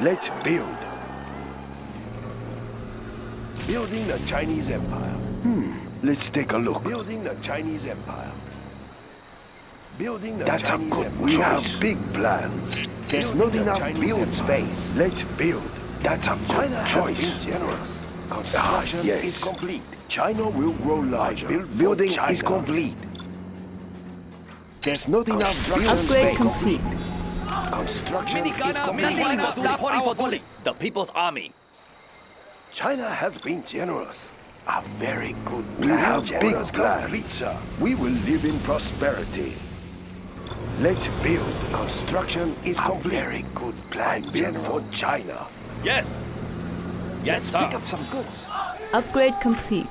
Let's build. Building the Chinese Empire. Let's take a look. Building the Chinese Empire. Building the That's Chinese a good Empire. We have big plans. There's not enough build space. Let's build. That's a good choice. Generals. Construction is complete. China will grow larger. Building is complete. There's not enough build space. Upgrade complete. Construction is complete. The People's Army. China has been generous. A very good plan. We have big plans. We will live in prosperity. Let's build. Construction is complete. A very good plan for China. Yes. Yes, sir. Pick up some goods. Upgrade complete.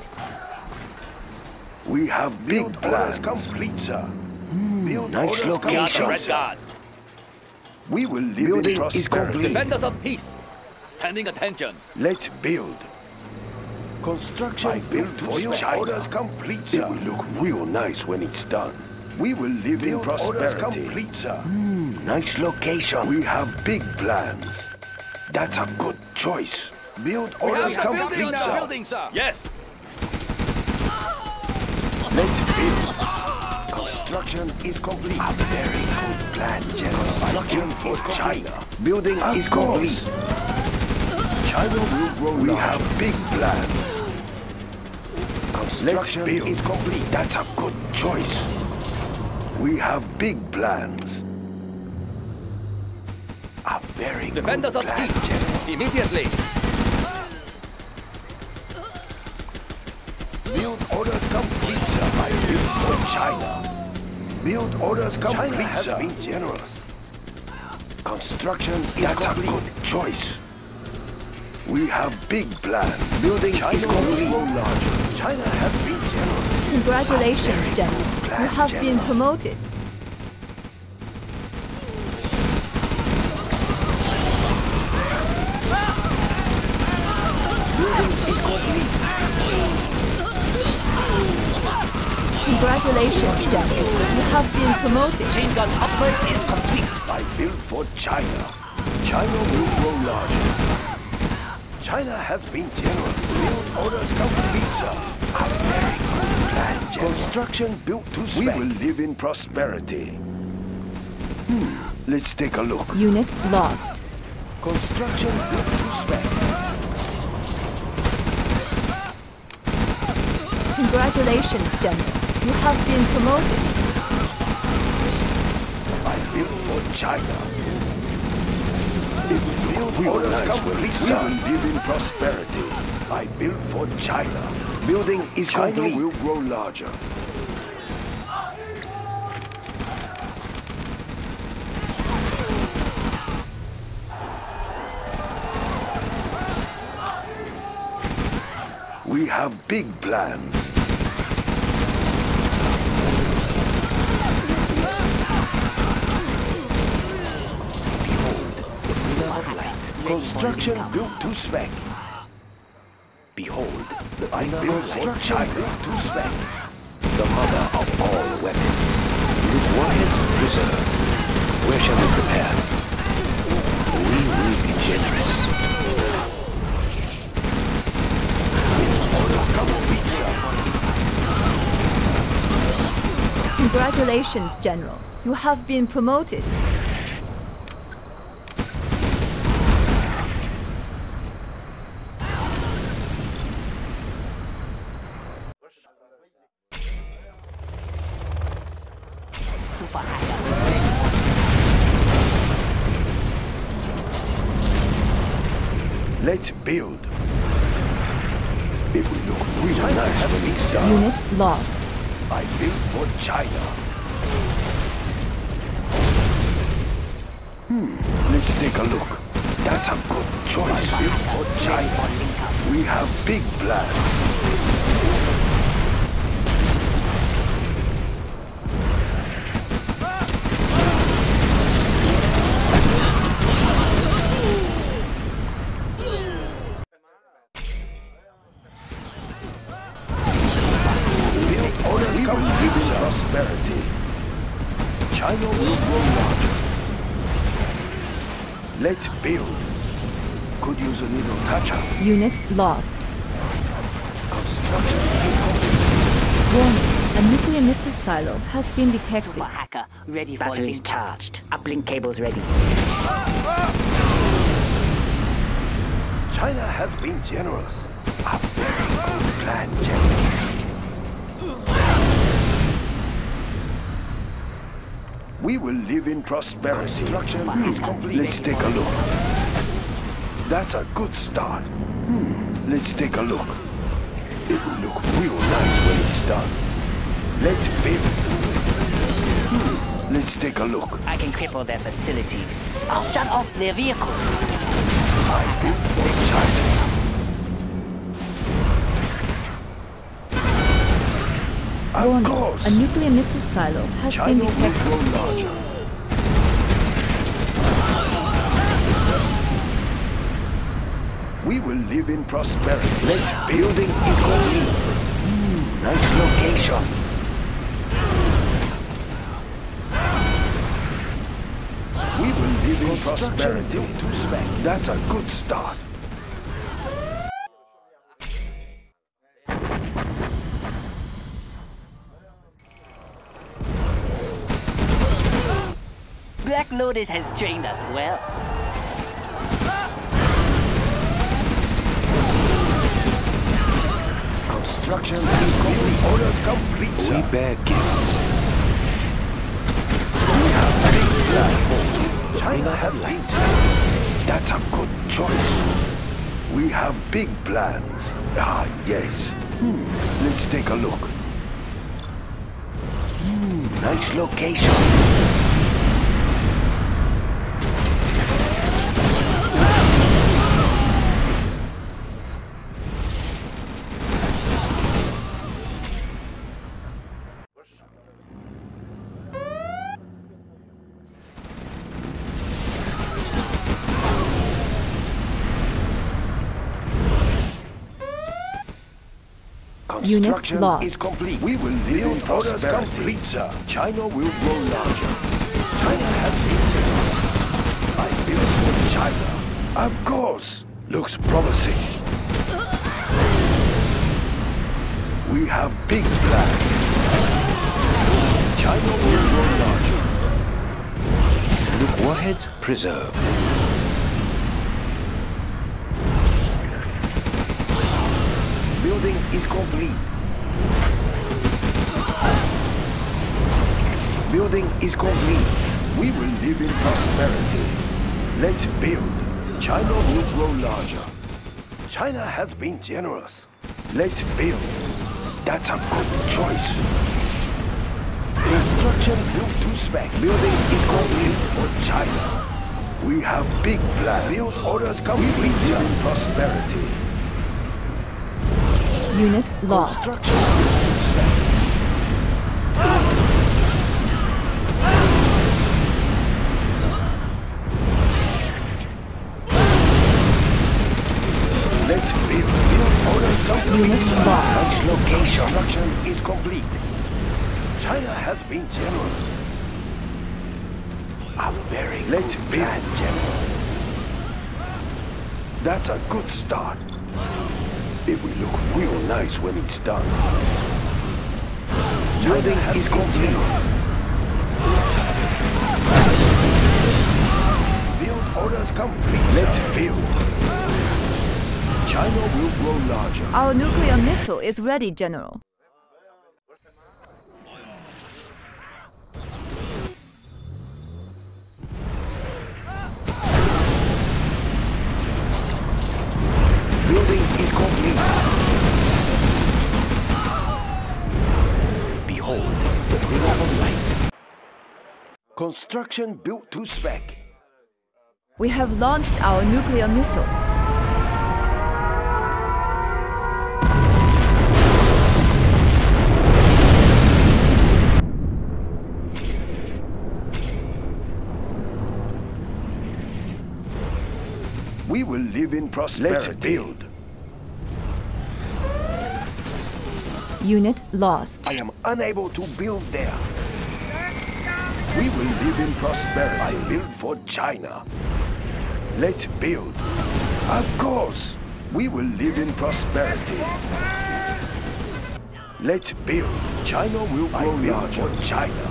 We have big plans. Complete, sir. Nice location. We will live in prosperity. Defenders of peace. Standing attention. Let's build. Construction for you. Orders complete, sir. It will look real nice when it's done. We will live in prosperity. Orders complete, sir. Nice location. We have big plans. That's a good choice. Build orders complete, sir. Yes. Let's build. Construction is complete. A very good plan, Generals. Construction for China. Building is complete. China will grow. We have big plans. Construction is complete. That's a good choice. We have big plans. A very good plan, Generals. Immediately. Build orders complete, sir. I build for China. Build orders complete, China has been generous. Construction is complete. A good choice. We have big plans. Building is complete. China has been generous. Congratulations, General. You have been promoted. Congratulations, General. You have been promoted. Jingan's upgrade is complete. I built for China. China will grow larger. China has been generous. Build orders complete, sir. A very good plan, General. Construction built to spec. We will live in prosperity. Let's take a look. Unit lost. Construction built to spec. Congratulations, General. You have been promoted. I built for China. It will build we live in prosperity. I built for China. Building is complete. China will grow larger. We have big plans. Construction built to spec. Behold, the construction built to spec. The mother of all weapons. Requires preserved. Where shall we prepare? We will be generous. Congratulations, General. You have been promoted. Let's build. It will look really nice when it's done. Unit lost. I built for China. Let's take a look. That's a good choice. I built for China. We have big plans. Prosperity. China will grow larger. Let's build. Could use a little touch-up. Unit lost. Construction incomplete. Warning. A nuclear missile silo has been detected. Super hacker, ready for batteries charged. Uplink cables ready. China has been generous. A very good plan, General. We will live in prosperity. Construction is complete. Let's take a look. That's a good start. Let's take a look. It will look real nice when it's done. Let's build. Let's take a look. I can cripple their facilities. I'll shut off their vehicles. I built for China. Warning. Of course. A nuclear missile silo has been detected. China will grow larger. We will live in prosperity. Let's building is complete. Nice location. We will live in prosperity. To spec. That's a good start. Black Lotus has trained us well. Construction is complete. Orders complete, sir. We bear gifts. We have big plans. China has big plans. That's a good choice. We have big plans. Ah, yes. Let's take a look. Nice location. Unit lost. Is complete. We will live in prosperity. Orders complete, sir. China will grow larger. China has been. I built for China. Of course. Looks promising. We have big plans. China will grow larger. Nuke warheads preserved. Building is complete. Building is complete. We will live in prosperity. Let's build. China will grow larger. China has been generous. Let's build. That's a good choice. Construction built to spec. Building is complete for China. We have big plans. Build orders complete. We will live in prosperity. Unit lost. Let's build. Orders complete. Unit lost. Location. Construction is complete. China has been generous. A very good plan, General. That's a good start. It will look real nice when it's done. Building is complete. Build orders complete. Let's build. China will grow larger. Our nuclear missile is ready, General. Building is complete. Behold, the pillar of light. Construction built to spec. We have launched our nuclear missile. We will live in prosperity. Let's build. Unit lost. I am unable to build there. We will live in prosperity. I build for China. Let's build. Of course, we will live in prosperity. Let's build. China will grow larger. For China,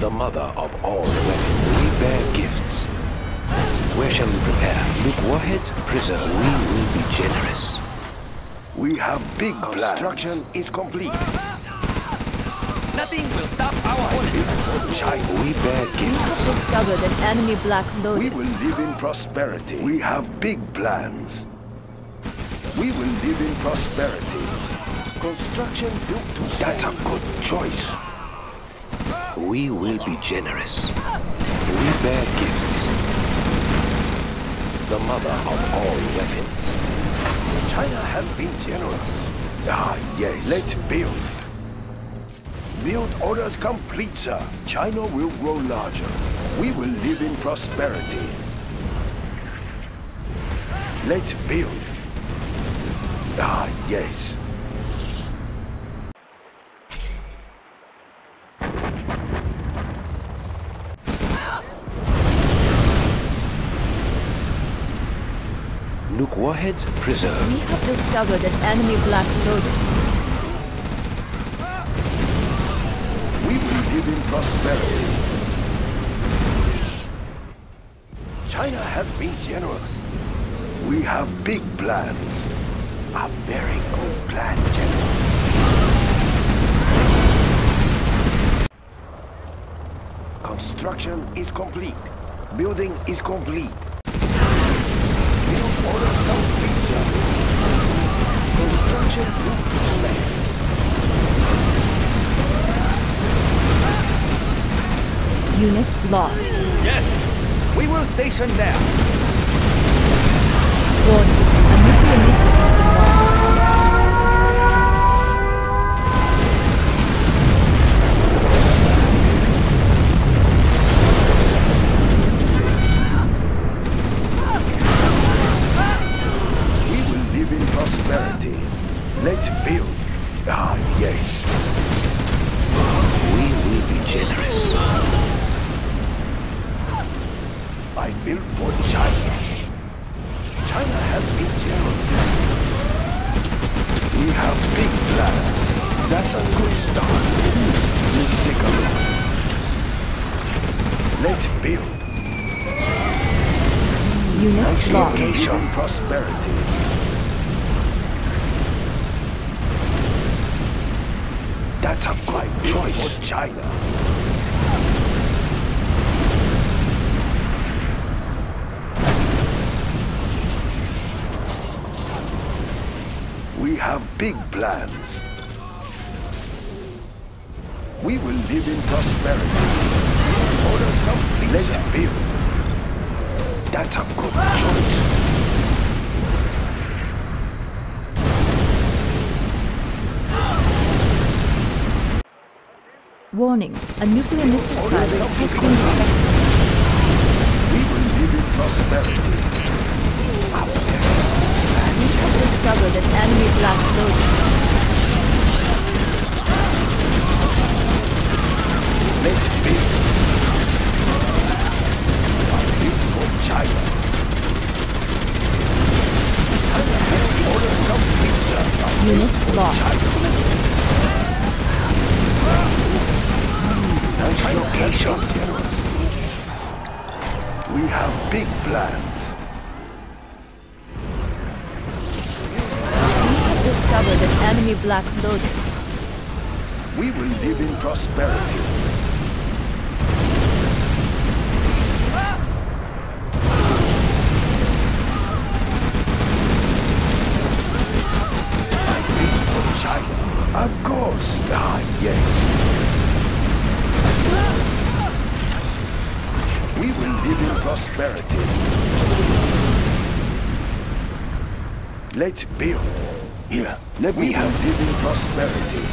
the mother of all weapons. We bear gifts. Where shall we prepare? Nuke warheads? Preserve. We will be generous. We have big plans. Construction is complete. Nothing will stop our holy China. We bear gifts. We have discovered an enemy Black Lotus. We will live in prosperity. We have big plans. We will live in prosperity. Construction built to save. That's a good choice. We will be generous. We bear gifts. The mother of all weapons. China has been generous. Ah, yes. Let's build. Build orders complete, sir. China will grow larger. We will live in prosperity. Let's build. Ah, yes. Nuke warheads preserved. We have discovered an enemy Black Lotus. We will live in prosperity. China has been generous. We have big plans. A very good plan, General. Construction is complete. Building is complete. Orders complete, sir. Construction route to space. Unit lost. Yes! We will station there! Warning, a nuclear missile has been prosperity. That's a great choice for China. We have big plans. We will live in prosperity. Orders complete. Let's build. That's a good choice. Warning, a nuclear missile silo has been detected. We will live in prosperity. We have discovered an enemy Black Lotus. Let's build. A beautiful China. Unit lost. Nice location, General. We have big plans. We have discovered an enemy Black Lotus. We will live in prosperity. I think for China. Of course. Ah, yes. We will live in prosperity. Let's build. Here, let me have live in prosperity.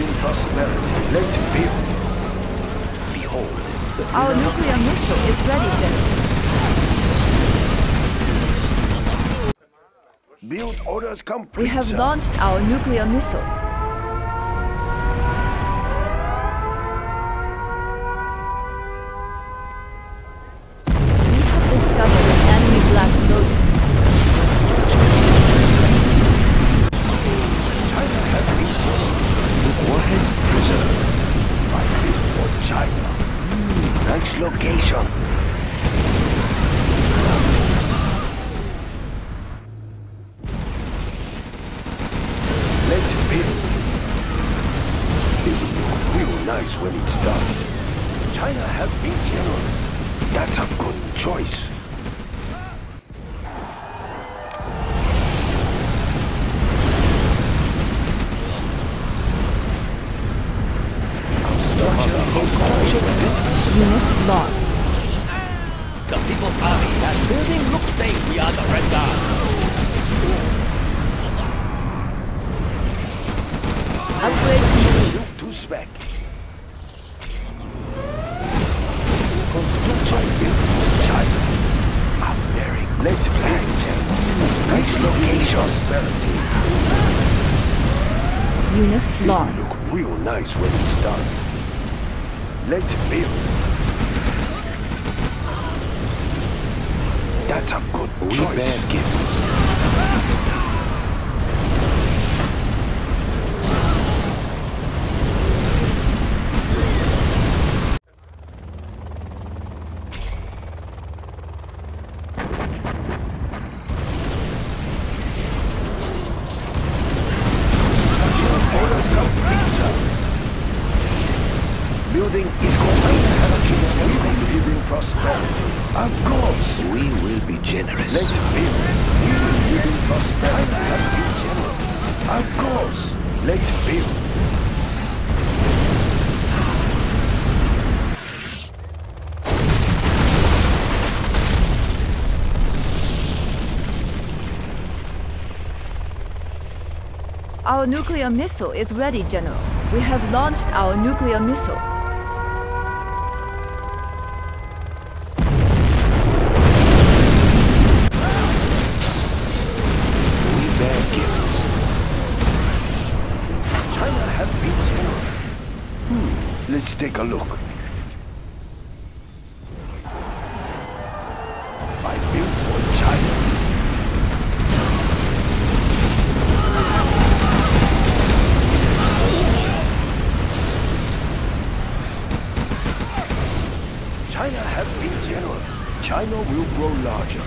in prosperity. Let's build. Behold. Our nuclear missile is ready, General. Build orders complete. We have launched our nuclear missile. We have discovered an enemy Black Lotus. China has been told. The warheads preserved. I live for China. Nice location. Let's build. We were nice when it started. China has been generous. That's a good choice. Unit lost. The People's Army, that building looks safe. We are the Red Guard. Upgrade nuke to spec. Construction built in China. I'm very let's plan. Next location. Prosperity. Unit lost. It looked real nice when it started. Let's build. That's a good choice. We bear gifts. Structural orders complete, sir. Building is complete, sir. We will live in prosperity. Of course, we will be generous. Let's build. We will live in prosperity. Of course, let's build. Our nuclear missile is ready, General. We have launched our nuclear missile. Let's take a look. I built for China. China has been generous. China will grow larger.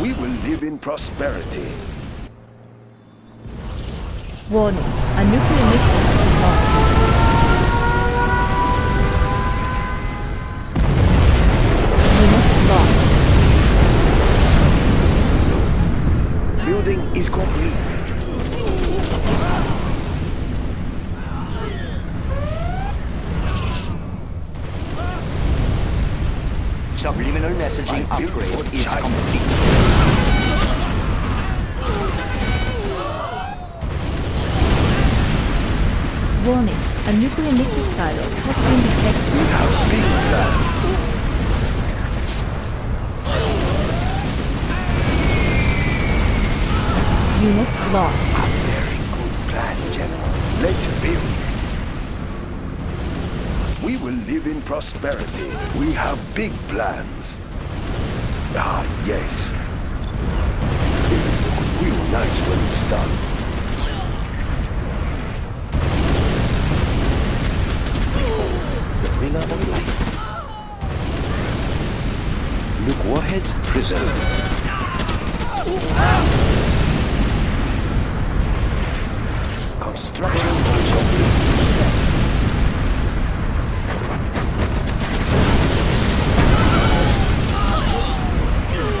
We will live in prosperity. Warning, a nuclear missile has been launched. Unit lost. Building is complete. Subliminal messaging upgrade is complete. Warning, a nuclear missile silo has been detected. We have big plans. Unit lost. A very good plan, General. Let's build. We will live in prosperity. We have big plans. Ah, yes. We were nice when we started. Of life. Nuke warheads preserved. Construction complete.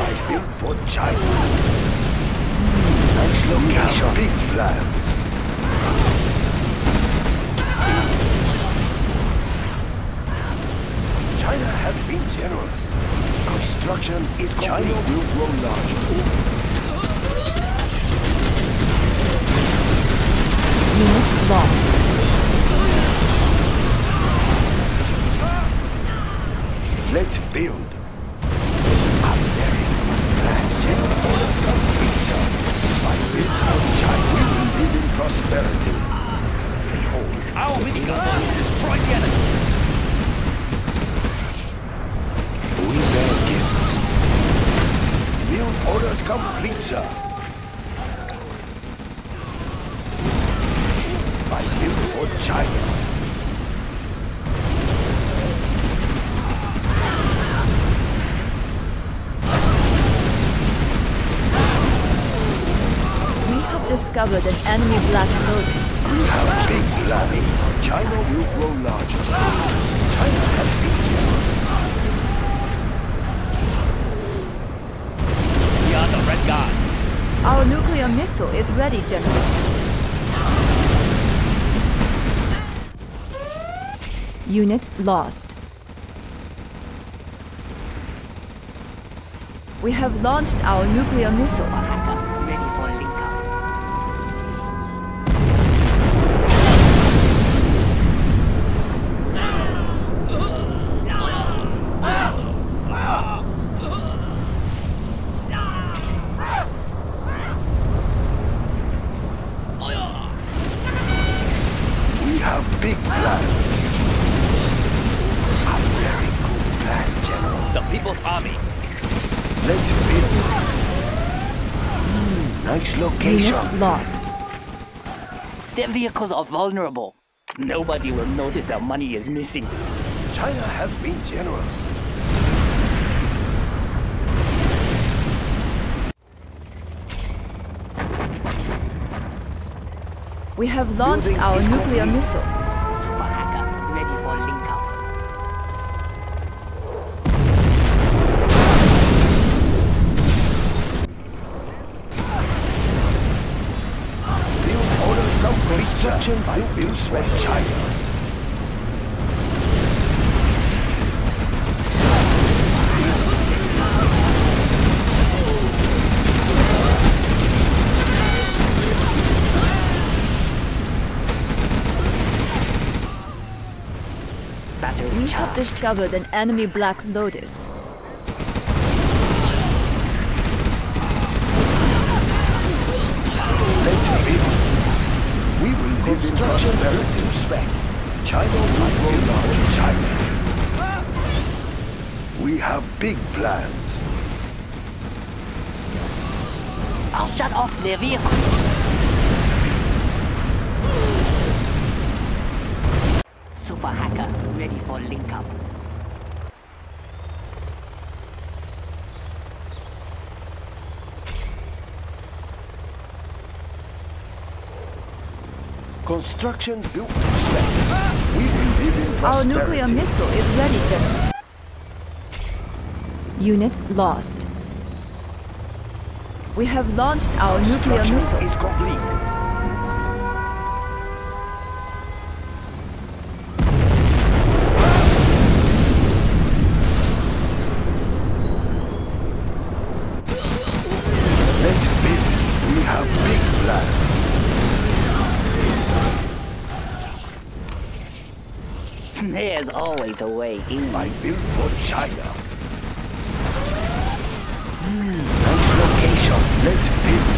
I built for China. Next location. Big plans. Construction is complete. China will grow larger. Unit lost. Let's build. I'm very glad. I will live in prosperity. Behold, our minigun will destroy the enemy. We bear gifts. Build orders complete, sir. I build for China. We have discovered an enemy Black Lotus. We have big planets. China will grow larger. China has big planets. The Red God. Our nuclear missile is ready, General. Unit lost. We have launched our nuclear missile. Ready for lost. Their vehicles are vulnerable. Nobody will notice their money is missing. China has been generous. We have launched our nuclear missile. Super Hacker, ready for link construction by Bill Sweat China. We have discovered an enemy Black Lotus. Construction level to spec. China will grow larger. China. We have big plans. I'll shut off their vehicle. Super Hacker, ready for link up. Construction built to spec. We will live in prosperity. Our nuclear missile is ready, General. Unit lost. We have launched our nuclear missile. Construction is complete. Let's build. We have big plans. There's always a way in. I built for China. Nice location. Let's build.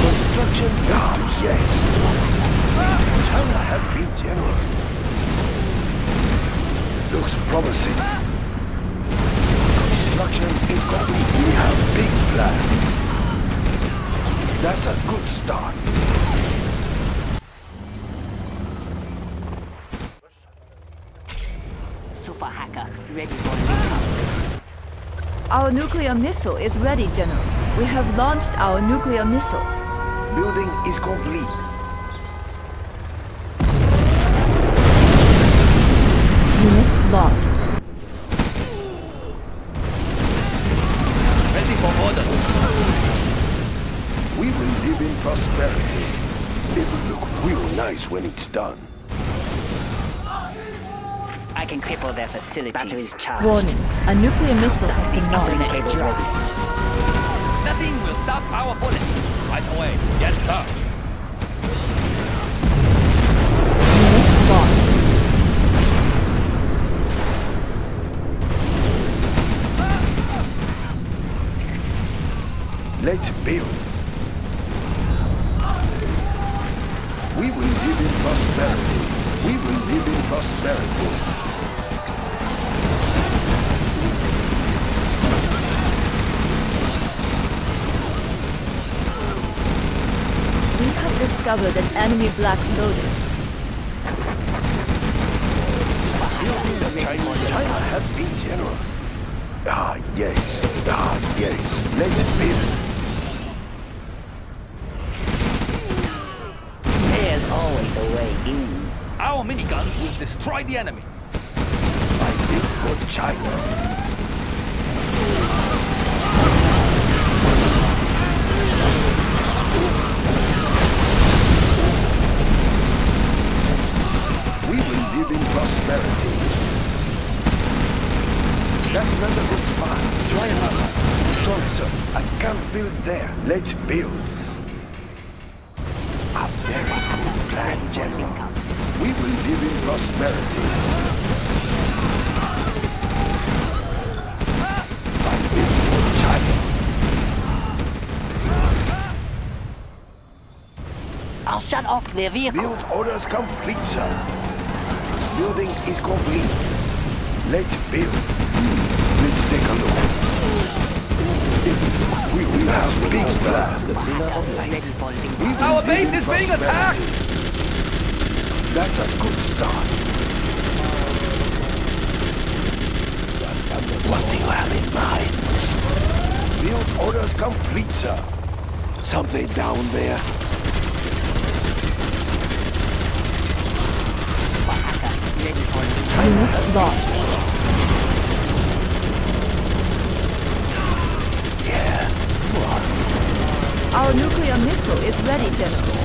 Construction done. Yes. China has been generous. Looks promising. Construction is complete. We have big plans. That's a good start. Super Hacker, ready for link-up. Our nuclear missile is ready, General. We have launched our nuclear missile. Building is complete. Unit lost. Prosperity. It will look real nice when it's done. I can cripple their facilities. Batteries charged. Warning, a nuclear missile has been launched. Nothing will stop our bullet. Right away. Yes, sir. Unit lost. Let's build. We will live in prosperity. We will live in prosperity. Discovered an enemy Black Lotus. China has been generous. Ah yes, let's build. There's always a way in. Our miniguns will destroy the enemy. I built for China. Prosperity. That's not a good spot. Try another. Sorry, sir. I can't build there. Let's build. A very good plan, General. We will live in prosperity. I built for China. I'll shut off their vehicle. Build orders complete, sir. Building is complete. Let's build. Let's take a look. We will have big splash. Our base is being attacked! That's a good start. What do you have in mind? Build orders complete, sir. Something down there. Unit lost. Yeah, what? Our nuclear missile is ready, General.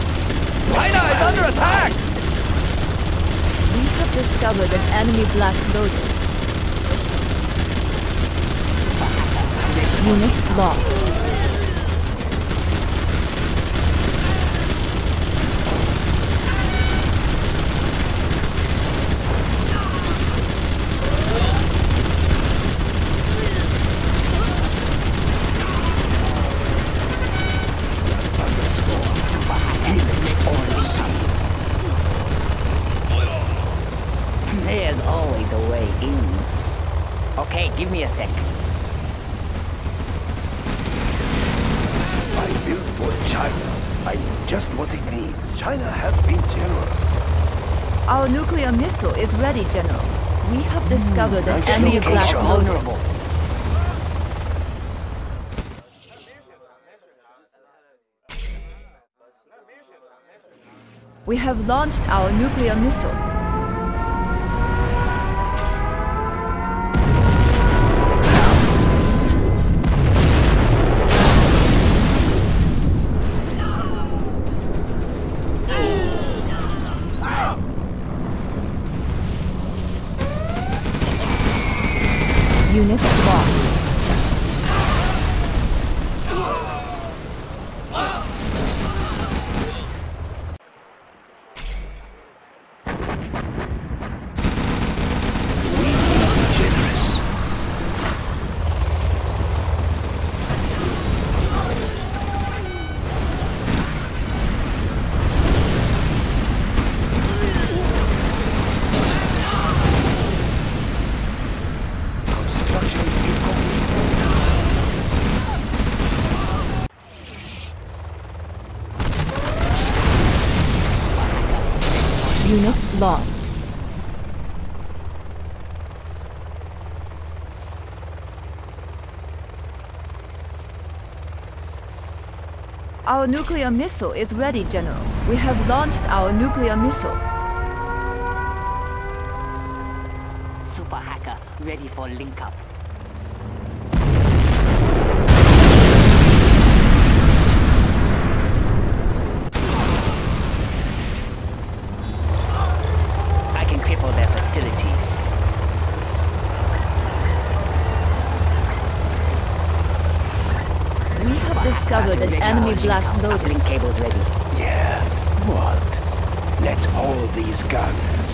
China is under attack! We have discovered an enemy Black Lotus. Unit lost. Okay, give me a sec. I built for China. I know just what it needs. China has been generous. Our nuclear missile is ready, General. We have discovered an enemy Black Lotus. We have launched our nuclear missile. Unit lost. Unit lost. Our nuclear missile is ready, General. We have launched our nuclear missile. Super Hacker ready for link-up. Their facilities. Enemy Black Lotus. Cables ready. Yeah. What? Let's hold these guns.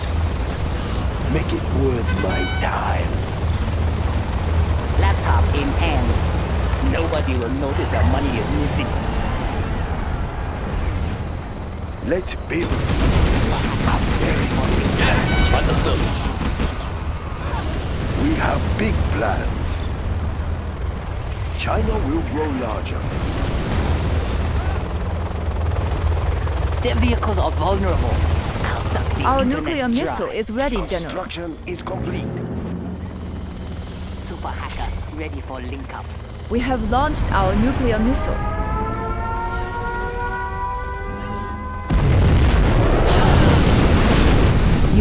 Make it worth my time. Laptop in hand. Nobody will notice that money is missing. Let's build. Yeah, understood. We have big plans. China will grow larger. Their vehicles are vulnerable. Our nuclear missile is ready, General. Construction is complete. Super Hacker, ready for link up. We have launched our nuclear missile.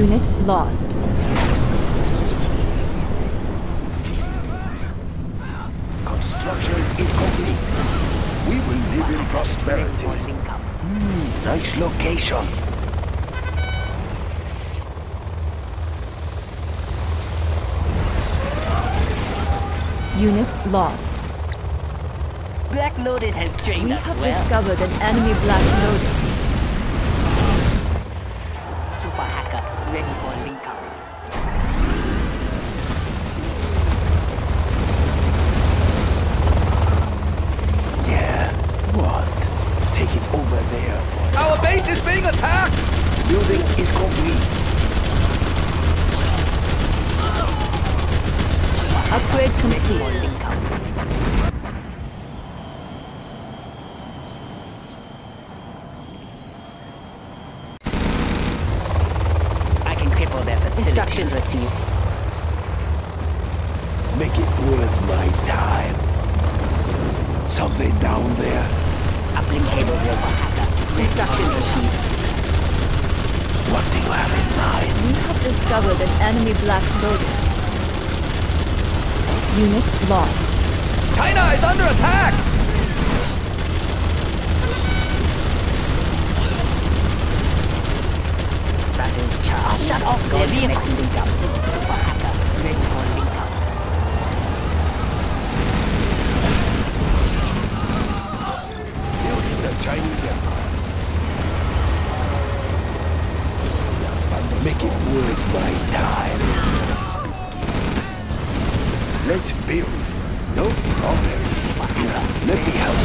Unit lost. Construction is complete. We will live in prosperity. Nice location. Unit lost. Black Lotus has trained us well. We have discovered an enemy Black Lotus. Super Hacker, ready for link up. Yeah, what? Take it over there. Our base is being attacked! Building is complete. Upgrade complete. I can cripple their facility. Instructions received. Make it worth my time. Something down there. Uplink cable ready. Instructions received. What do you have in mind? We have discovered an enemy Black Lotus. Unit lost. China is under attack! Batteries charged. Shut off their vehicles. Link up. Super Hacker, ready for link up. Building the Chinese Empire. Make it worth my time. Let's build. No problem. Let me help.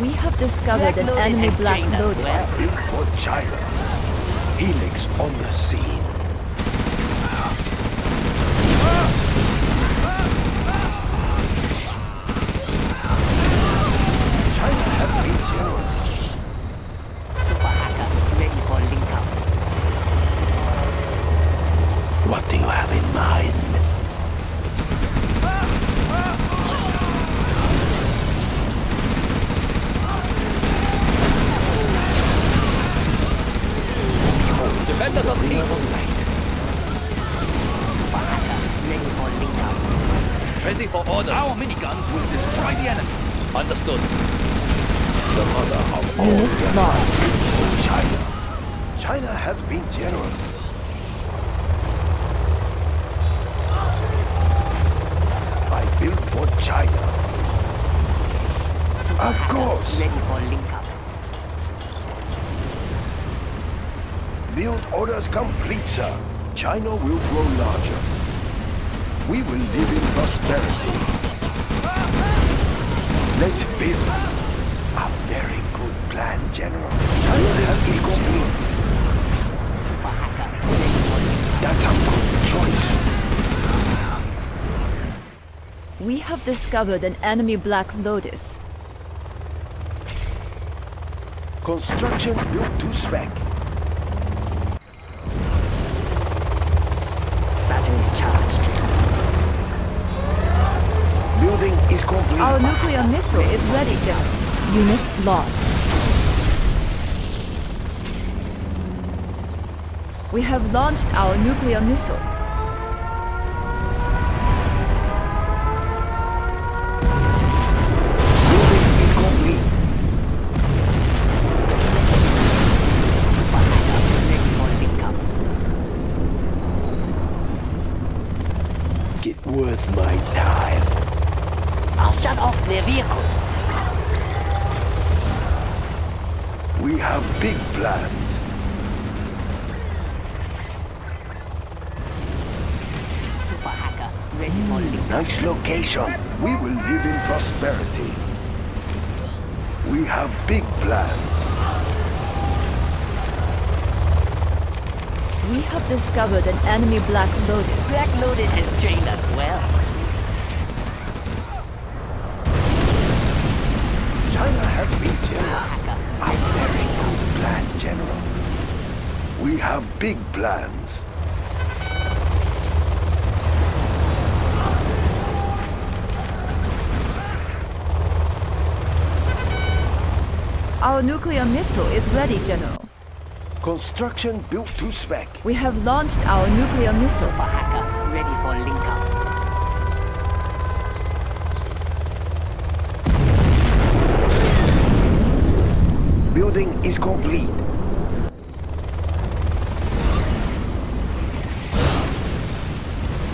We have discovered an enemy Black Lotus. Built for China. Helix on the scene. China has been generous. Super Hacker, ready for link up. What do you have in mind? Ready for order. Our miniguns will destroy the enemy. Understood. The mother of all guns. China. China has been generous. I built for China. Of course. Ready for link up. Build orders complete, sir. China will grow larger. We will live in prosperity. Let's build. A very good plan, General. China is complete. That's a good choice. We have discovered an enemy Black Lotus. Construction built to spec. Is complete. Our nuclear missile is ready, General. Unit lost. We have launched our nuclear missile. Building is complete. Make it worth my time. Shut off their vehicles. We have big plans. Super hacker, ready for you. Nice location. We will live in prosperity. We have big plans. We have discovered an enemy Black Lotus. Black Lotus has trained us well. China has been generous. A very good plan, General. We have big plans. Our nuclear missile is ready, General. Construction built to spec. We have launched our nuclear missile. Bahaka, ready for link-up. Building is complete.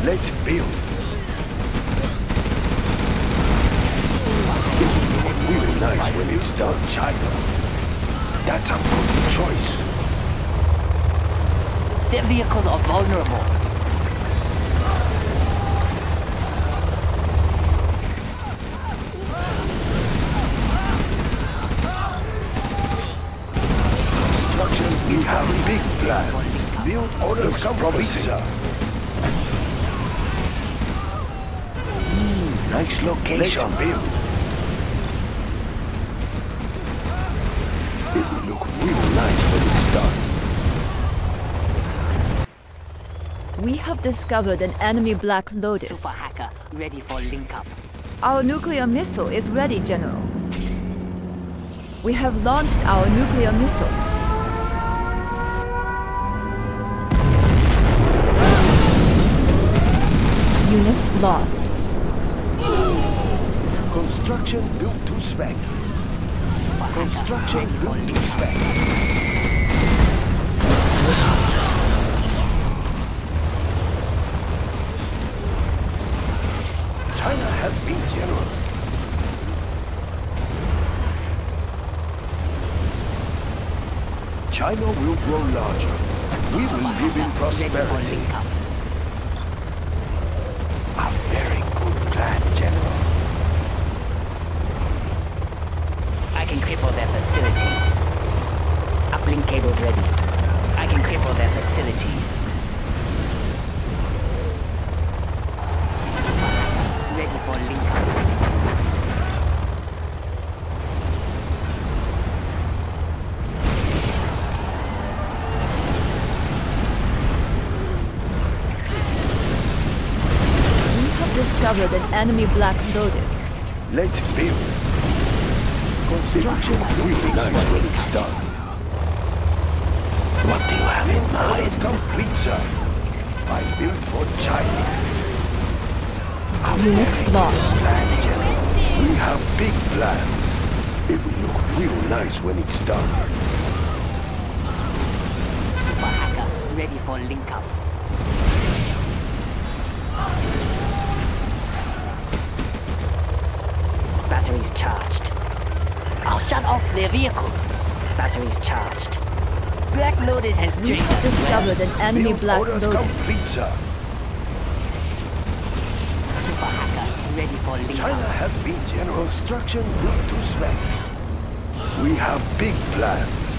Let's build. It will be nice when it's done, China. That's a good choice. Their vehicles are vulnerable. We have big plans. Build orders come from Pizza. Nice location. Let's build. It will look real nice when it's done. We have discovered an enemy Black Lotus. Super hacker, ready for link-up. Our nuclear missile is ready, General. We have launched our nuclear missile. Unit lost. Construction built to spec. Construction built to spec. China has been generous. China will grow larger. We will live in prosperity. An enemy Black Lotus. Let's build. Construction really nice when it's done. What do you have in mind? It's complete, sir. I built for China. Unit lost. We have big plans. It will look real nice when it's done. Super hacker, ready for link up. Batteries charged. I'll shut off their vehicles. Batteries charged. Black Lotus has discovered an enemy Black Lotus. Super hacker, ready for lead. China has been general construction built to spec. We have big plans.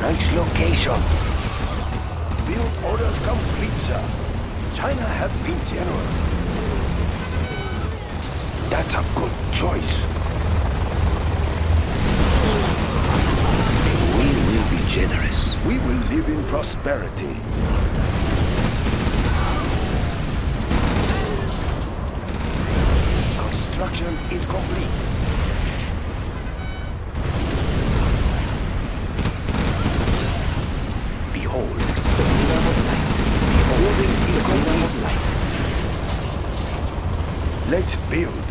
Nice location. Build orders complete, sir. China has been generous. That's a good choice. We will be generous. We will live in prosperity. Construction is complete. Behold, the love of light. Beholding is the love of light. Let's build.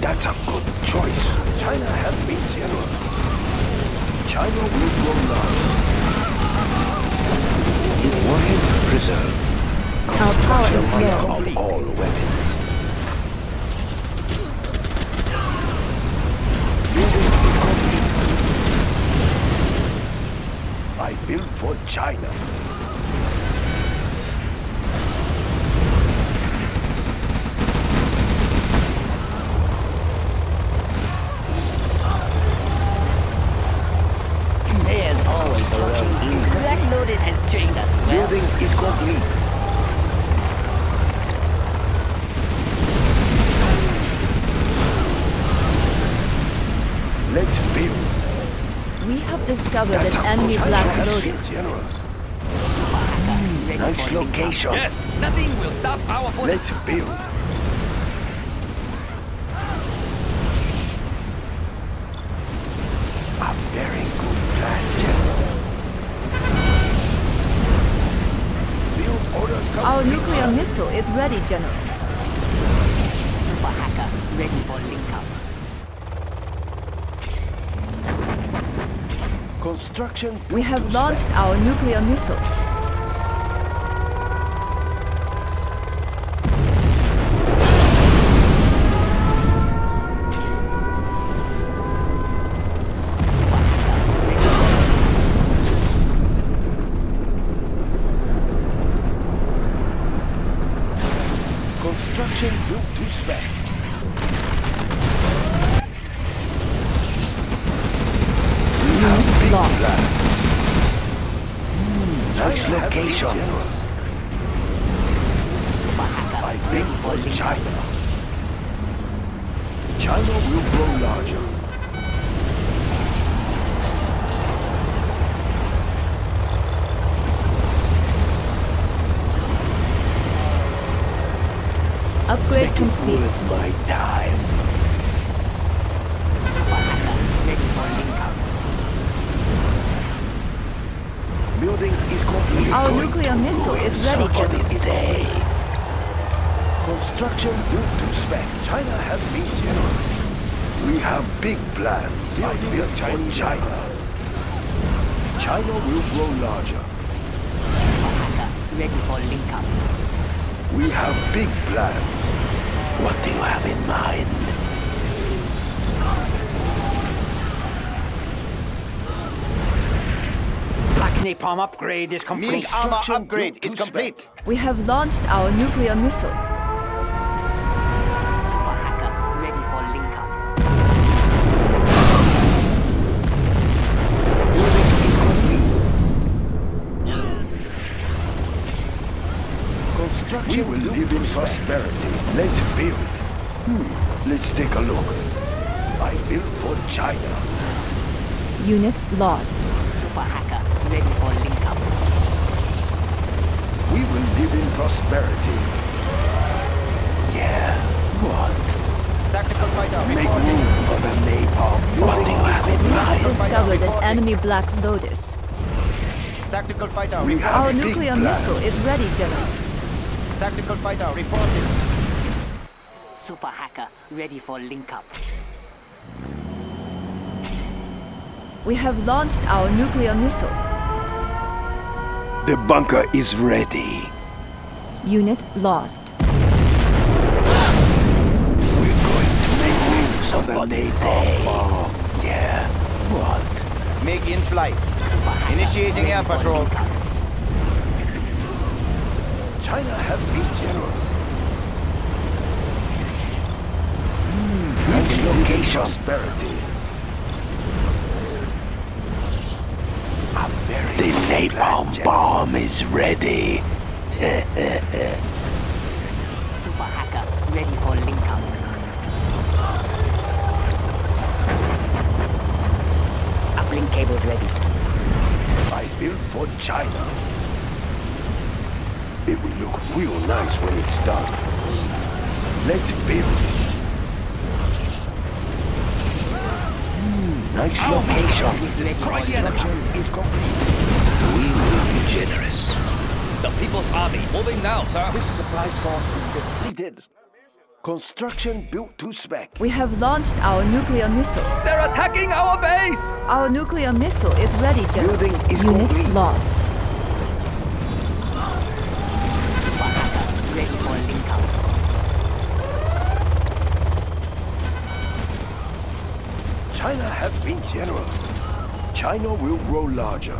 That's a good choice. China has been generous. China will grow large. You wanted to preserve. Our power is low. Of all weapons. Building is complete. I built for China. There's always a road in. Black Lotus has trained us well. Building is complete. Let's build. We have discovered an enemy Black Lotus. Generals. Nice location. Yes, nothing will stop our opponent. Let's build. A very good plan, General. Build orders come. Our nuclear missile is ready, General. Super hacker ready for link up. Construction. We have launched our nuclear missile. Construction built to spec. Nice location. I think for China. China will grow larger. Upgrade make complete. It worth my time. Building is complete. Our nuclear missile is ready for this day. Construction built to spec. China has been generous. We have big plans. Building for China. China will grow larger. Ready for link up. We have big plans. What do you have in mind? Napalm upgrade is complete. Meek armor upgrade is complete. We have launched our nuclear missile. Super hacker ready for link up. Building is complete. Construction will live in prosperity. Let's build. Let's take a look. I built for China. Unit lost. Super hacker. Ready for link up. We will live in prosperity. Yeah. What? Tactical fighter. Make room for the napalm. What do you have in mind? We discovered an enemy Black Lotus. Tactical fighter. We have our nuclear missile is ready, General. Tactical fighter reported. Super hacker ready for link up. We have launched our nuclear missile. The bunker is ready. Unit lost. We're going to make wings of a day. Yeah. What? Make in flight. Initiating air patrol. China has been generous. Next location. Prosperity. The napalm bomb is ready. Super hacker ready for link up. Uplink cables ready. I built for China. It will look real nice when it's done. Let's build. Nice location. The construction is complete. We will be generous. The People's Army moving now, sir. This supply source is depleted. Construction built to spec. We have launched our nuclear missile. They're attacking our base. Our nuclear missile is ready, General. Building is complete. Unit lost. Ready for link up. China has been generous. China will grow larger.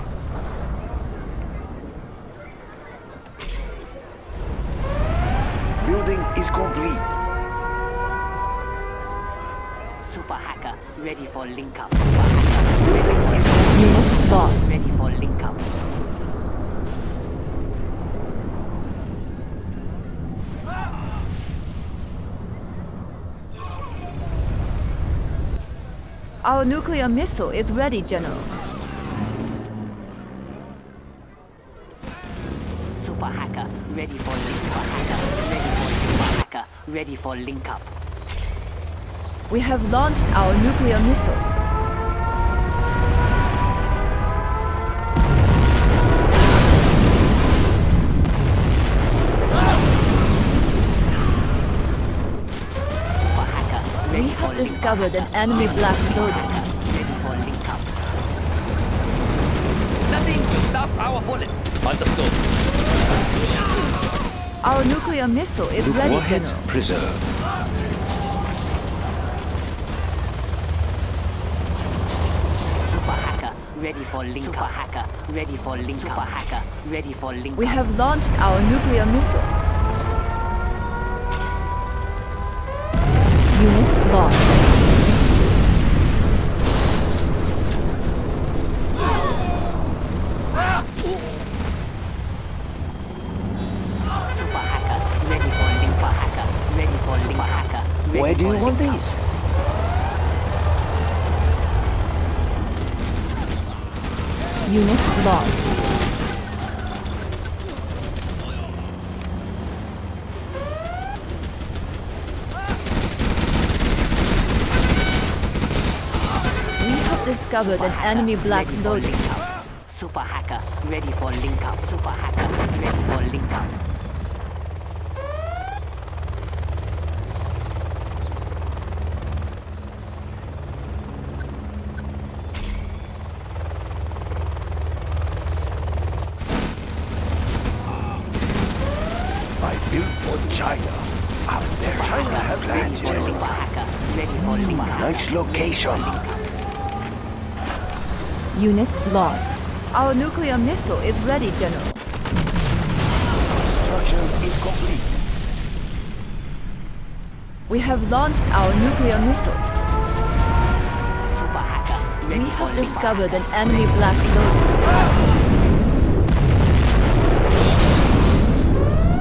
Building is complete. Super hacker ready for link up. Building is complete. Lost. Ready for link up. Our nuclear missile is ready, General. Super hacker, ready for link up. Ready for link up. We have launched our nuclear missile. We have discovered an enemy Black Lotus. Ready for link up. Nothing to stop our bullet. Understood. Our nuclear missile is ready, General. Preserved. Super hacker, ready for link up. Super hacker, ready for link up. Super hacker, ready for link up. We have launched our nuclear missile. Unit lost. Where do you want these? Unit lost. We have discovered an enemy Black Lotus. Super hacker, ready for link up. Super hacker, ready for link up. Next location. Unit lost. Our nuclear missile is ready, General. Construction is complete. We have launched our nuclear missile. Super hacker. We have discovered an enemy Black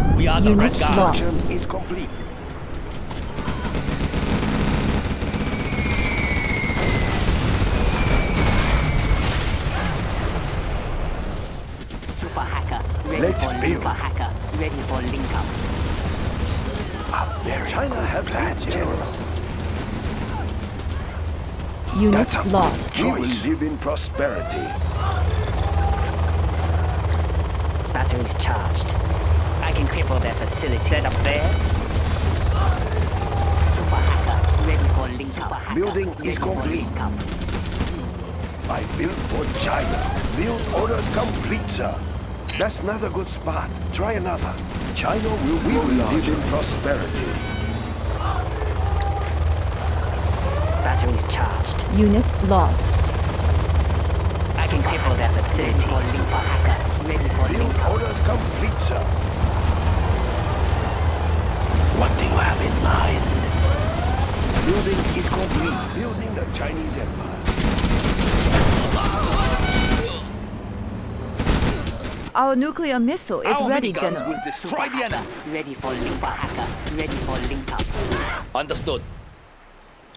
Lotus. We are the Red Guard. Construction is complete. Let's build. Super hacker, ready for link up. Up there, China have land, General. Unit lost. We will live in prosperity. Batteries charged. I can cripple their facility. Set up there. Super hacker, ready for link up. Building is complete. I built for China. Build orders complete, sir. That's not a good spot. Try another. China will live in prosperity. Batteries charged. Unit lost. I can cripple their facility. Ready for link up. Orders complete, sir. What do you have in mind? Building is complete. Building the Chinese Empire. Our nuclear missile is ready, General. Will destroy Vienna. Ready for link up. Ready for link up. Understood.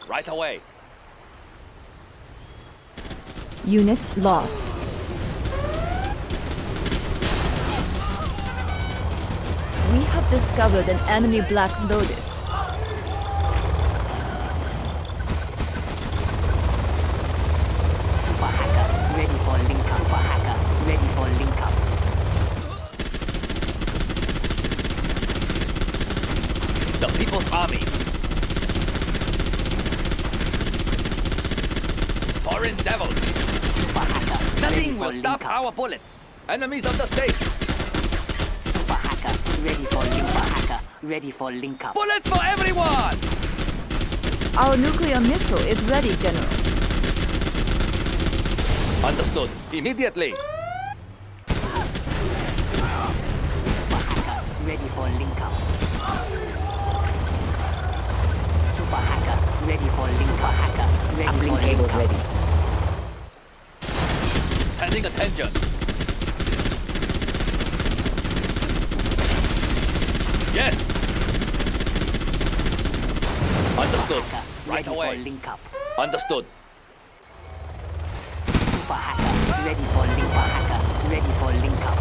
Right away. Unit lost. We have discovered an enemy Black Lotus. Super hacker, ready for link up. Super hacker, ready for link up. The People's Army. Foreign devils. Super hacker. Nothing will stop our bullets. Enemies of the state. Super hacker. Ready for link up. Hacker. Ready for link up. Bullets for everyone! Our nuclear missile is ready, General. Understood. Immediately. Super hacker. Ready for link up. Super hacker ready for linker hacker. Ready for linker. Ready. 踩那个 tangent。 Yes! Understood. Right away. Link up. Understood. Super hacker. Ready for link up. Hacker. Ready for link up.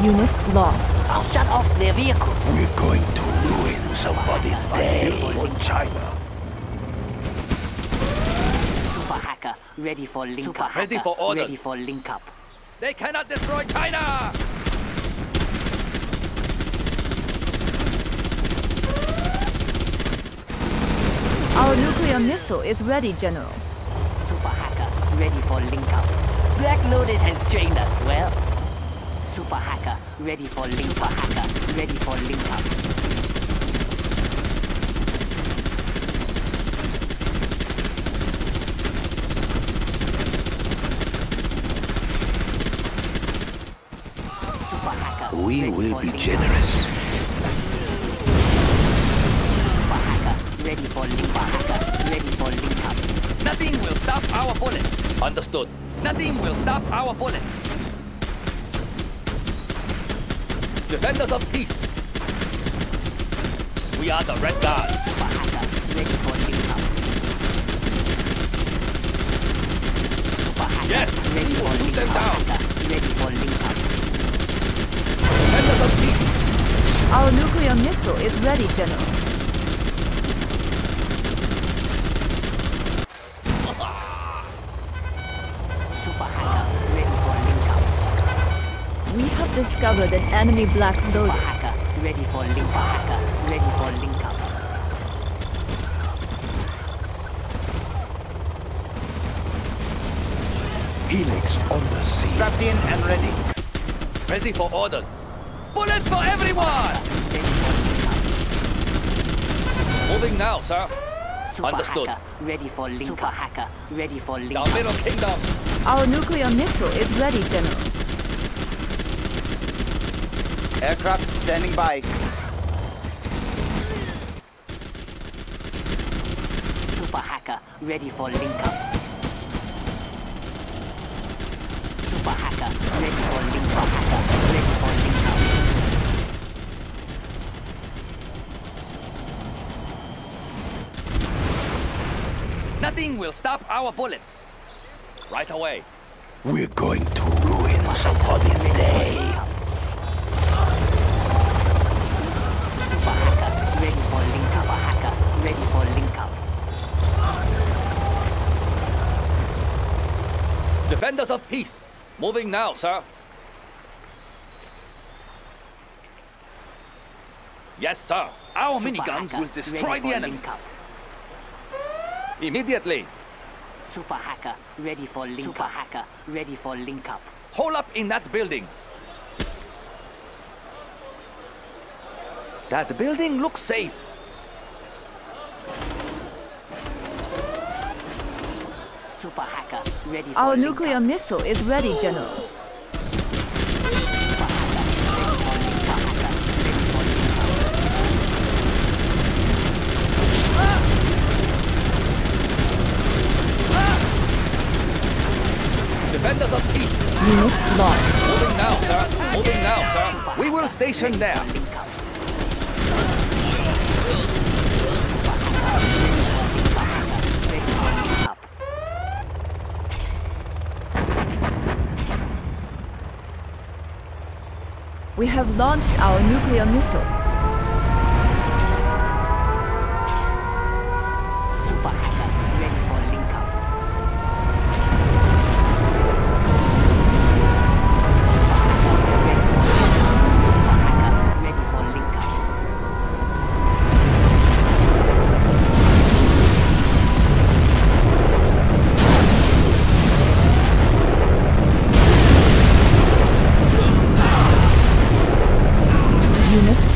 Unit lost. I'll shut off their vehicle. We're going to ruin somebody's day for China. Ready for link up. Ready for order. Ready for link up. They cannot destroy China. Our nuclear missile is ready, General. Super hacker, ready for link up. Black Lotus has trained us well. Super hacker, ready for link up. Hacker, ready for link up. We will be generous. Super hacker, ready for link up. Hacker, ready for link up. Nothing will stop our bullet. Understood. Nothing will stop our bullet. Defenders of peace. We are the Red Guard. Super hacker, ready for link up. Super hacker, yes. Ready for link up. Hacker, ready for link up. Our nuclear missile is ready, General. Super hacker, ready for link up. We have discovered an enemy Black Lotus. Super hacker, ready for link up. Hacker, ready for link up. Helix on the scene. Strapped in and ready. Ready for orders. Bullets for everyone! Moving now, sir. Super Understood. Hacker, ready for link Super up. Hacker, ready for link Our middle kingdom. Our nuclear missile is ready, General. Aircraft standing by. Super hacker, ready for link up. Super hacker, ready for link up. Hacker, ready for link up. Nothing will stop our bullets. Right away. We're going to ruin somebody's day. Super hacker, ready for link up. Hacker, ready for link up. Defenders of peace, moving now, sir. Yes, sir. Our miniguns will destroy the enemy. Immediately. Super hacker, ready for link Super up. Hacker, ready for link up. Hole up in that building. That building looks safe. Super hacker, ready for Our link nuclear up. Missile is ready, General. Defenders of peace. Unit lost. Moving now, sir. Moving now, sir. We will station there. We have launched our nuclear missile.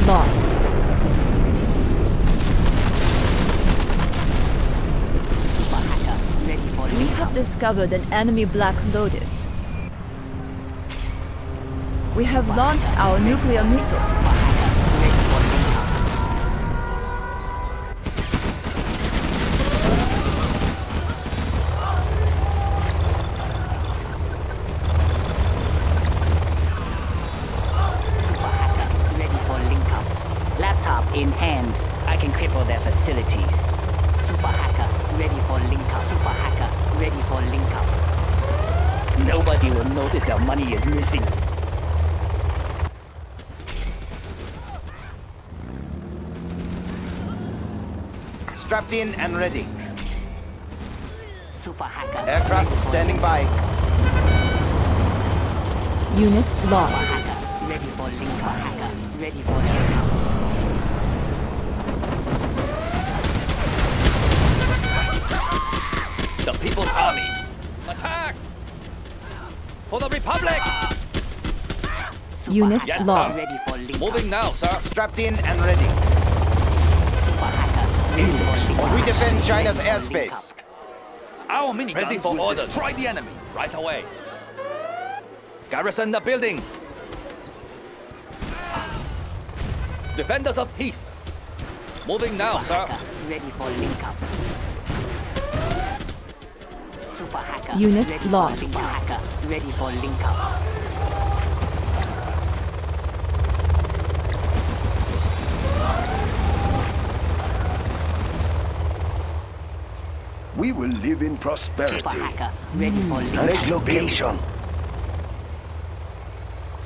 Lost. discovered an enemy Black Lotus. We have launched our nuclear missile. Ready for link up. Laptop in hand. I can cripple their facilities. Super hacker ready for link up. Super hacker ready for link up. Nobody will notice their money is missing. Strapped in and ready. Super hacker. Aircraft standing by. Unit lost. Hacker. Ready for link up. Hacker. Ready for link up. The People's Army! Attack! For the Republic! Unit lost. Moving now, sir. Strapped in and ready. We defend China's airspace. Our miniguns ready for orders. Destroy the enemy right away. Garrison the building. Defenders of peace. Moving now, sir. Ready for link up. Unit ready lost. For hacker. Ready for link up. We will live in prosperity. Super hacker. Ready for link up. Next location.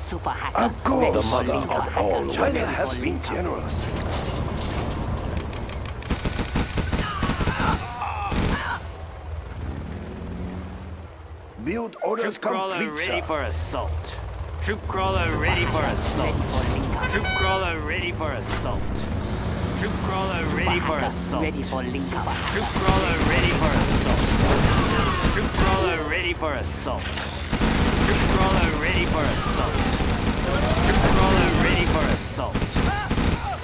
Super hacker. Of course, the mother of all. China has been generous. Build orders complete, ready for assault. Troop crawler ready for assault. Troop crawler ready for assault. Troop crawler ready for assault. Troop crawler ready for assault. Troop crawler ready for assault. Troop crawler ready for assault. Troop crawler ready for assault.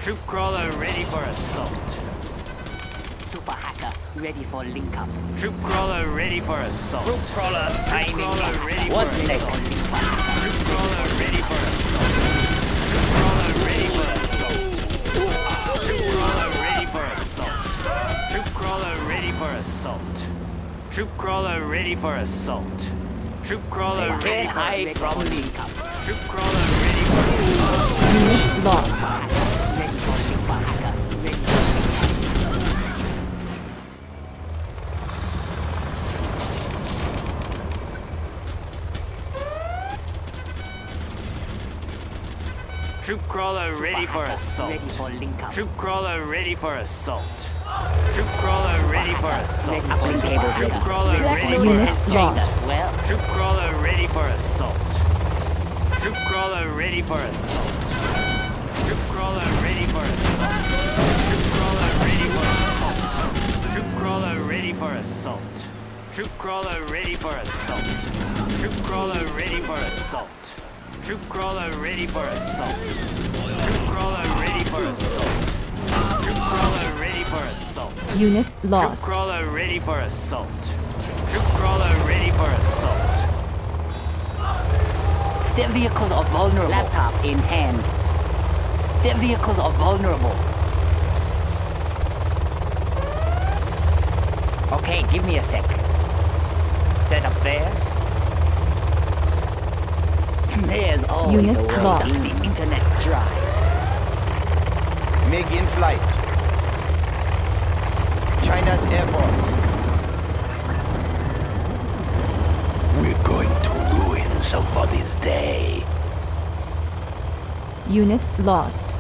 Troop crawler ready for assault. Super hacker, ready for link up. Troop crawler ready for assault. Troop crawler, ready for assault. Troop crawler ready for assault. Troop crawler ready for assault. Troop crawler ready for assault. Troop crawler ready for assault. Troop crawler ready for assault. Troop crawler ready for link up. Troop crawler ready for assault. Lost. Ready for super hacker. Troop crawler ready for assault. Troop crawler ready for assault. Troop crawler ready for assault. Troop crawler ready for assault. Troop crawler ready for assault. Troop crawler ready for assault. Troop crawler ready for assault. Troop crawler ready for assault. Troop crawler ready for assault. Troop crawler ready for assault. Troop crawler ready for assault. Troop crawler ready for assault. Troop crawler ready for assault. Troop crawler ready for assault. Unit lost. Troop crawler ready for assault. Troop crawler ready for assault. Their vehicles are vulnerable. Laptop in hand. Their vehicles are vulnerable. Okay, give me a sec. Set up there. There's always unit a lost. In the internet drive. MiG in flight. China's Air Force. We're going to ruin somebody's day. Unit lost.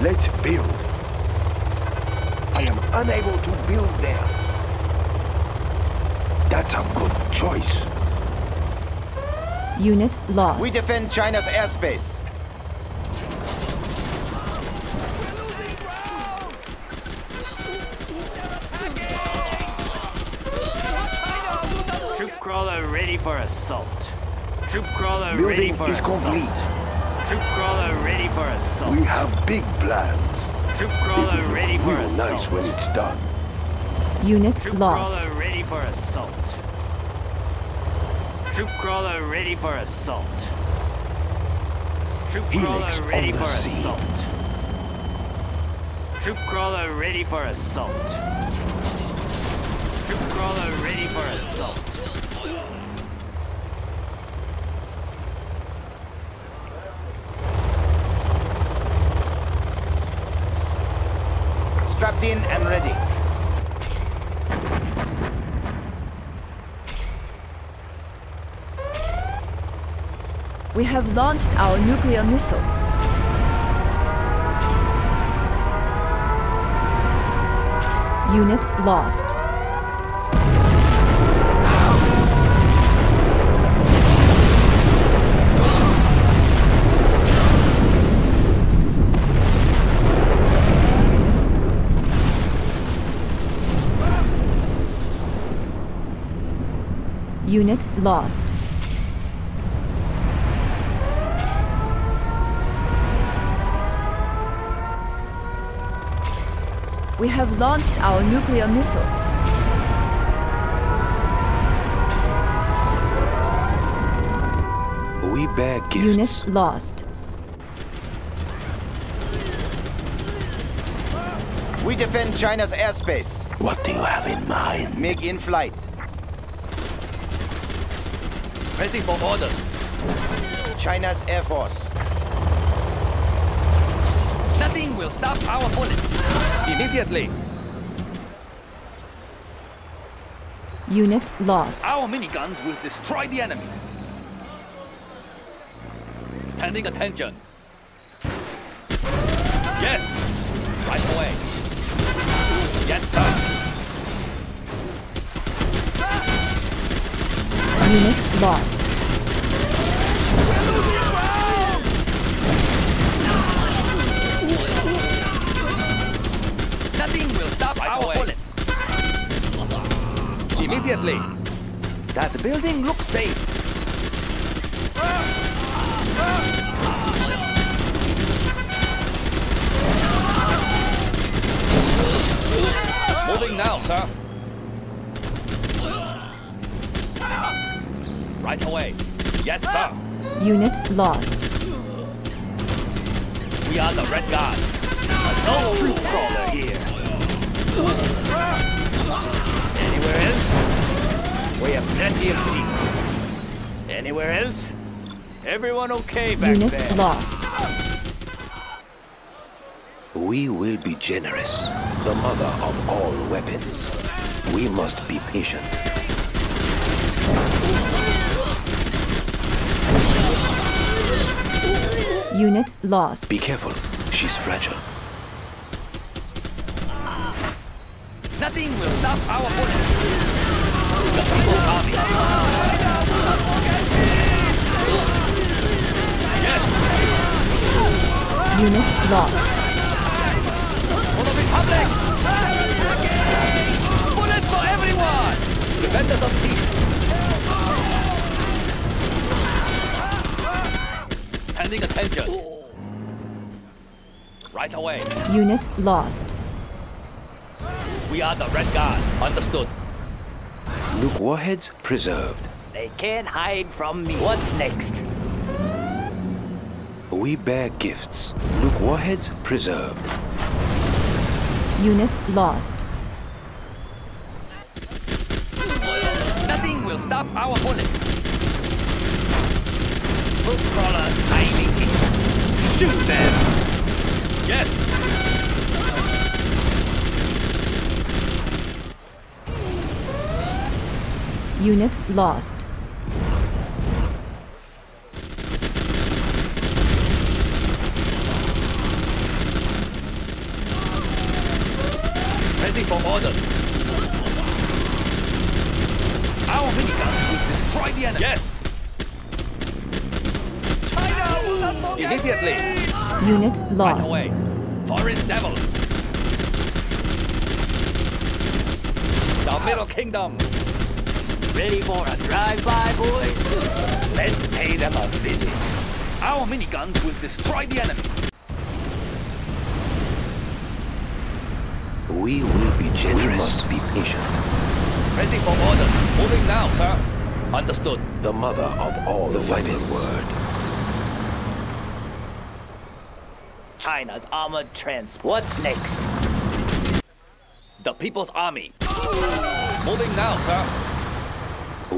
Let's build. I am unable to build there. That's a good choice. Unit lost. We defend China's airspace. We're losing ground. They're attacking. Troop crawler ready for assault. Troop crawler ready for assault. Building is complete. Troop crawler ready for assault. We have big plans. Troop crawler ready for assault. It will be nice when it's done. Unit lost. Troop crawler ready for assault. Troop crawler ready for assault. Troop crawler ready for assault. Troop crawler ready for assault. Troop crawler ready for assault. Strapped in and ready. We have launched our nuclear missile. Unit lost. Unit lost. We have launched our nuclear missile. We bear gifts. Unit lost. We defend China's airspace. What do you have in mind? MiG in flight. Ready for orders. China's air force. Nothing will stop our bullets. Immediately. Unit lost. Our miniguns will destroy the enemy. Standing attention. Yes. Right away. Yes, sir. Unit lost. Immediately. That building looks safe. Moving now, sir. Right away. Yes, sir. Unit lost. We are the Red Guard. No troop crawler here. Anywhere else? We have plenty of seats. Anywhere else? Everyone okay back there? Unit lost. We will be generous, the mother of all weapons. We must be patient. Unit lost. Be careful, she's fragile. Nothing will stop our bullets. The people's army. Yes. Unit lost. For the Republic. Bullets for everyone. Defenders of peace. Standing attention. Right away. Unit lost. We are the Red Guard. Understood. Nuke warheads preserved. They can't hide from me. What's next? We bear gifts. Nuke warheads preserved. Unit lost. Nothing will stop our bullet. Troop crawler timing. Shoot them! Yes! Unit lost. Ready for orders. Our miniguns will destroy the enemy. Yes. China! Immediately. Unit lost. Right away. Forest devils. The Middle Kingdom. Ready for a drive-by, boys? Let's pay them a visit. Our Our miniguns will destroy the enemy. We will be generous. We must be patient. Ready for order. Moving now, sir. Understood. The mother of all the final word. China's armored trench. What's next? The People's Army. Moving now, sir.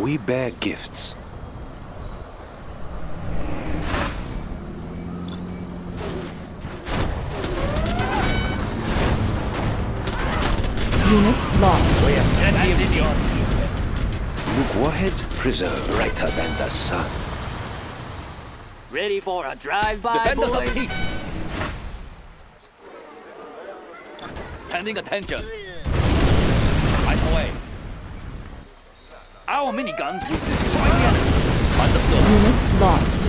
We bear gifts. Unit lost. We have plenty of your secret. Nuke warheads preserved brighter than the sun. Ready for a drive-by, Defenders boys. Of peace. Standing attention. Right away. Our miniguns will destroy the enemy. Understood. Unit lost.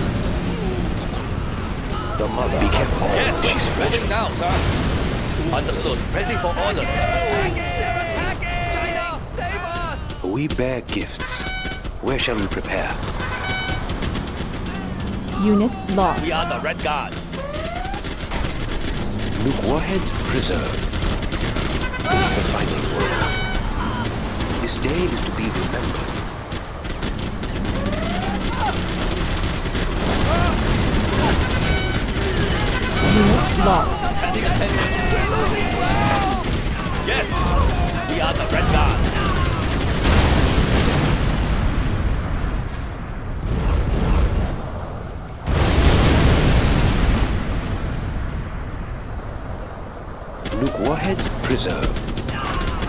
The mother. Be careful. Yes, she's fresh. Now, sir. Understood. Ready for order. We bear gifts. Where shall we prepare? Unit lost. We are the Red Guard. Nuke warheads preserved. The final word. This day is to be remembered. Unit lost. Yes! We are the Red Guard. Warheads preserved.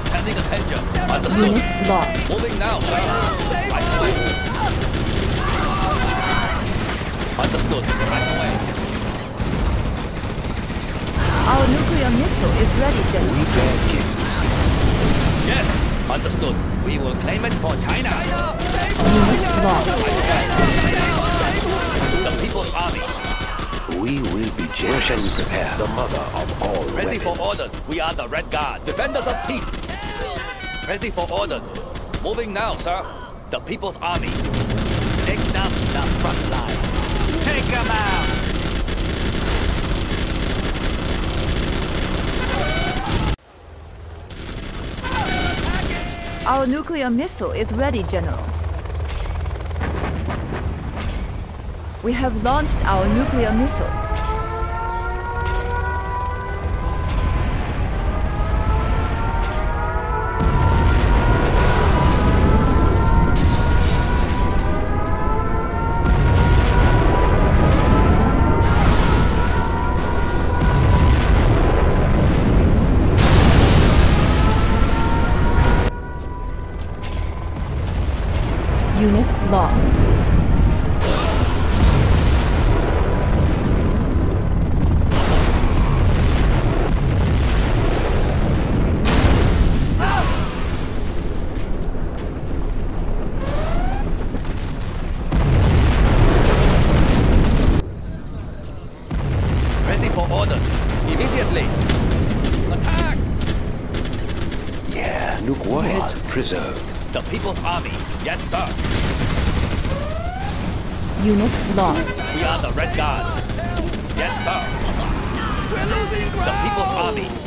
Sending attention. Understood. Unit lost. Moving now, sir. Right away. Understood. Right away. Our nuclear missile is ready, General. We bear gifts. Yes. Understood. We will claim it for China. Unit lost. The People's Army. We will be generous. Prepare the mother of all ready weapons. For orders. We are the Red Guard. Defenders of peace. Ready for orders. Moving now, sir. The People's Army. Take down the front line. Take them out. Our nuclear missile is ready, General. We have launched our nuclear missile. Unit lost. The People's Army, yes sir. Unit lost. We are the Red Guard. Yes sir. The People's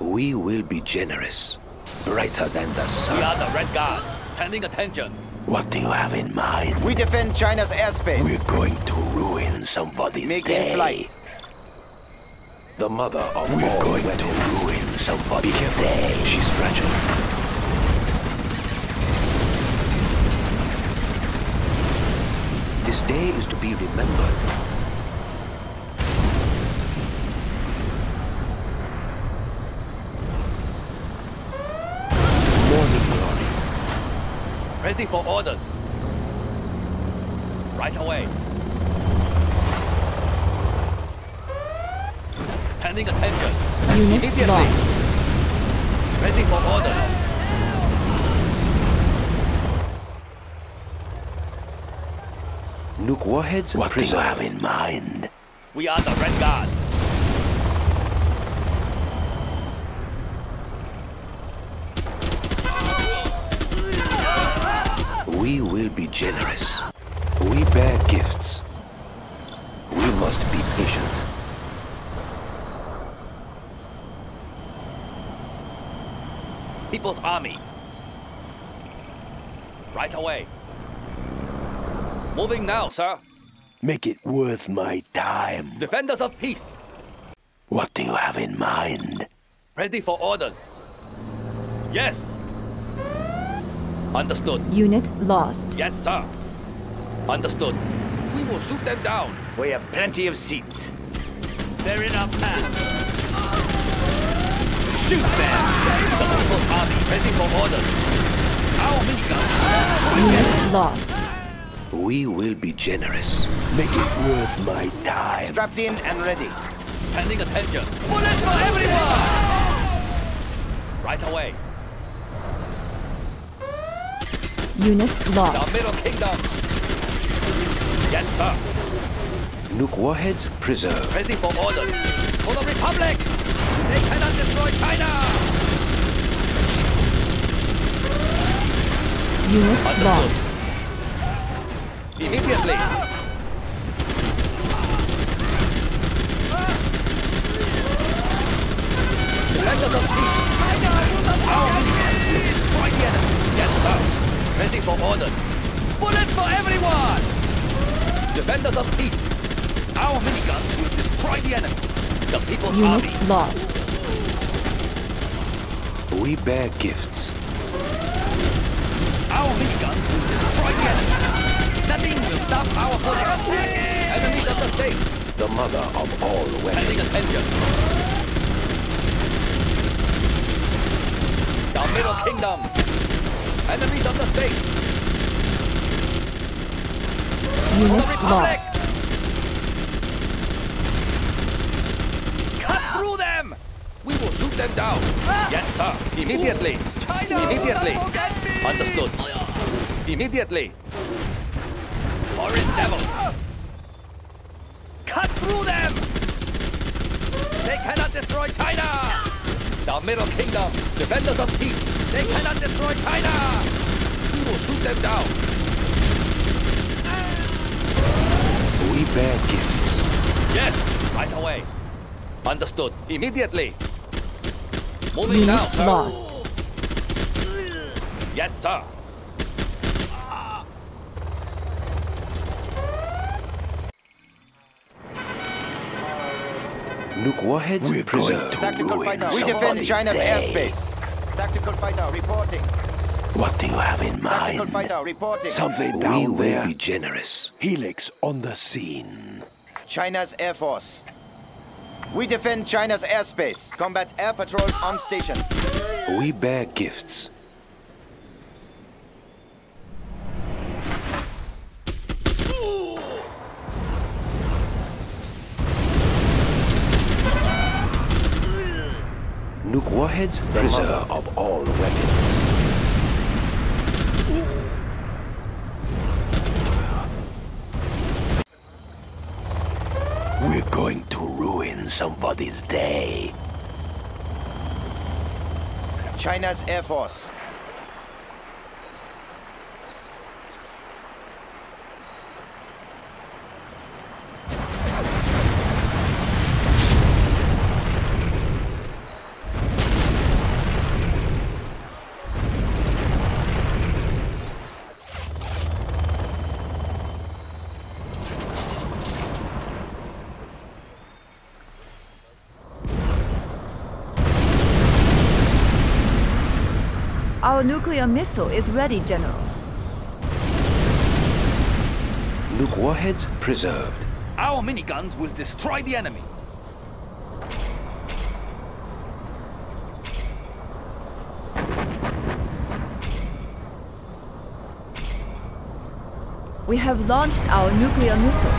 Army. We will be generous. Brighter than the sun. We are the Red Guard. Standing attention. What do you have in mind? We defend China's airspace. We're going to ruin somebody's day. Making flight. The mother of we're all going weapons. To ruin somebody today. She's fragile. This day is to be remembered. Morning glory. Ready for orders. Right away. Standing attention. Unit immediately. Lost. Ready for order. Nuke warheads and what do you have in mind? We are the Red Guard. We will be generous. We bear gifts. We must be patient. People's Army. Right away. Moving now, sir. Make it worth my time. Defenders of peace. What do you have in mind? Ready for orders. Yes. Understood. Unit lost. Yes, sir. Understood. We will shoot them down. We have plenty of seats. They're in our path. Shoot them! The People's Army ready for orders. Our miniguns. Unit lost. We will be generous. Make it worth my time. Strapped in and ready. Pending attention. Bullets for everyone! Right away. Unit lost. The Middle Kingdom. Yes, sir. Nuke warheads preserved. Ready for orders. For the Republic! They cannot destroy China! Unit lost. Immediately. Defenders of peace. Our miniguns will destroy the enemy. Yes, sir. Ready for orders. Bullets for everyone! Defenders of peace. Our miniguns will destroy the enemy. The People's Army. Unit lost. We bear gifts. Our miniguns will destroy the enemy. Nothing will stop our bullets. Enemies of the state. The mother of all weapons. Pending attention. The Middle Kingdom. Enemies of the state! Unit lost. Cut through them! We will shoot them down! Yes, sir! Immediately! China, immediately! Understood! Immediately! Foreign devil! Cut through them! They cannot destroy China! The Middle Kingdom! Defenders of peace! They cannot destroy China! We will shoot them down. We bear gifts. Yes! Right away. Understood. Immediately. Moving now, sir. Lost. Yes, sir. Nuke warheads preserved. We defend China's airspace. Tactical fighter reporting. What do you have in mind? Tactical fighter reporting. Something down there. We will be generous. Helix on the scene. China's Air Force. We defend China's airspace. Combat air patrol on station. We bear gifts. Nuke warheads, preserver of all weapons. We're going to ruin somebody's day. China's Air Force. Our nuclear missile is ready, General. Nuke warheads preserved. Our miniguns will destroy the enemy. We have launched our nuclear missile.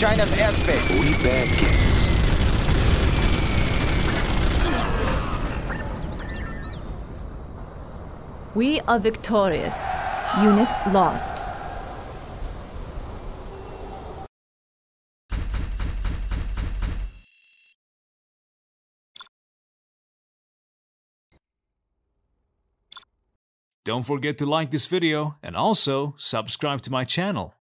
China's airspace. We bear gifts. We are victorious. Unit lost. Don't forget to like this video and also subscribe to my channel.